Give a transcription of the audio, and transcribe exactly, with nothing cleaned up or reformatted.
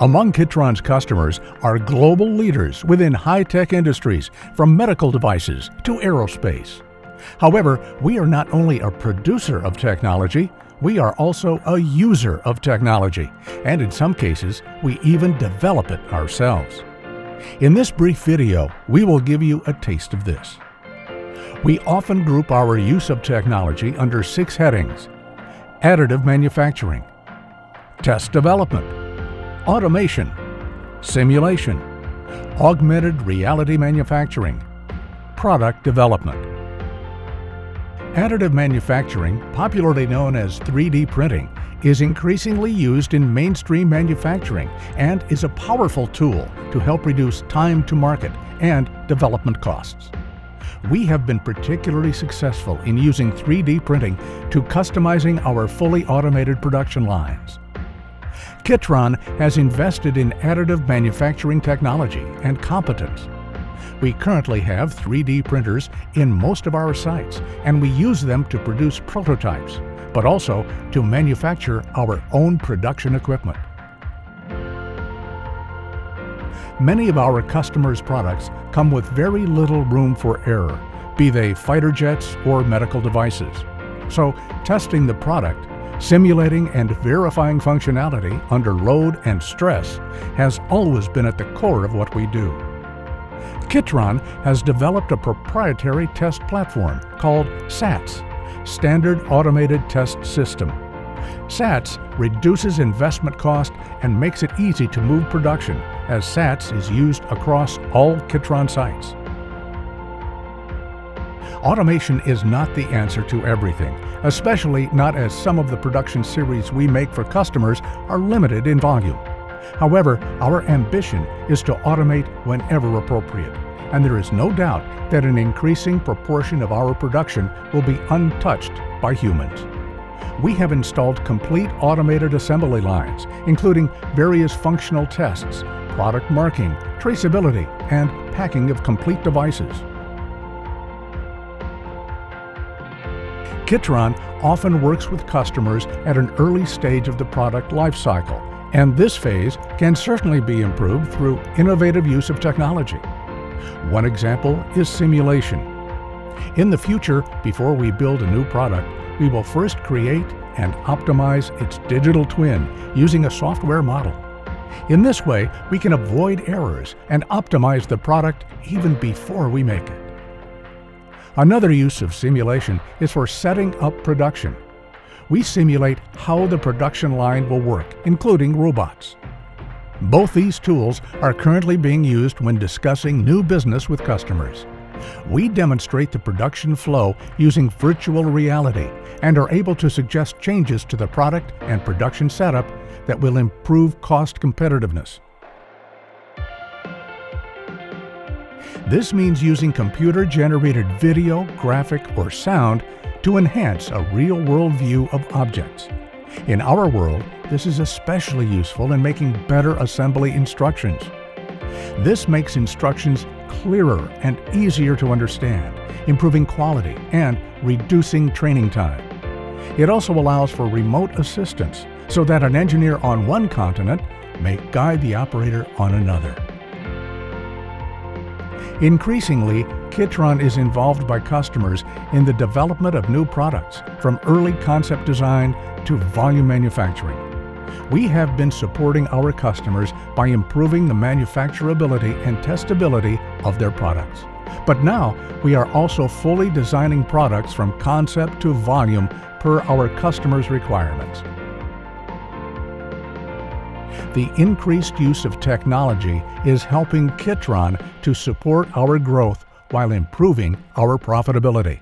Among Kitron's customers are global leaders within high-tech industries, from medical devices to aerospace. However, we are not only a producer of technology, we are also a user of technology, and in some cases, we even develop it ourselves. In this brief video, we will give you a taste of this. We often group our use of technology under six headings: additive manufacturing, test development, automation, simulation, augmented reality manufacturing, product development. Additive manufacturing, popularly known as three D printing, is increasingly used in mainstream manufacturing and is a powerful tool to help reduce time to market and development costs. We have been particularly successful in using three D printing to customizing our fully automated production lines. Kitron has invested in additive manufacturing technology and competence. We currently have three D printers in most of our sites, and we use them to produce prototypes, but also to manufacture our own production equipment. Many of our customers' products come with very little room for error, be they fighter jets or medical devices. So testing the product, simulating and verifying functionality under load and stress has always been at the core of what we do. Kitron has developed a proprietary test platform called SATS, Standard Automated Test System. SATS reduces investment cost and makes it easy to move production, as SATS is used across all Kitron sites. Automation is not the answer to everything, especially not as some of the production series we make for customers are limited in volume. However, our ambition is to automate whenever appropriate, and there is no doubt that an increasing proportion of our production will be untouched by humans. We have installed complete automated assembly lines, including various functional tests, product marking, traceability, and packing of complete devices. Kitron often works with customers at an early stage of the product life cycle, and this phase can certainly be improved through innovative use of technology. One example is simulation. In the future, before we build a new product, we will first create and optimize its digital twin using a software model. In this way, we can avoid errors and optimize the product even before we make it. Another use of simulation is for setting up production. We simulate how the production line will work, including robots. Both these tools are currently being used when discussing new business with customers. We demonstrate the production flow using virtual reality and are able to suggest changes to the product and production setup that will improve cost competitiveness. This means using computer-generated video, graphic, or sound to enhance a real-world view of objects. In our world, this is especially useful in making better assembly instructions. This makes instructions clearer and easier to understand, improving quality and reducing training time. It also allows for remote assistance so that an engineer on one continent may guide the operator on another. Increasingly, Kitron is involved by customers in the development of new products, from early concept design to volume manufacturing. We have been supporting our customers by improving the manufacturability and testability of their products. But now, we are also fully designing products from concept to volume per our customers' requirements. The increased use of technology is helping Kitron to support our growth while improving our profitability.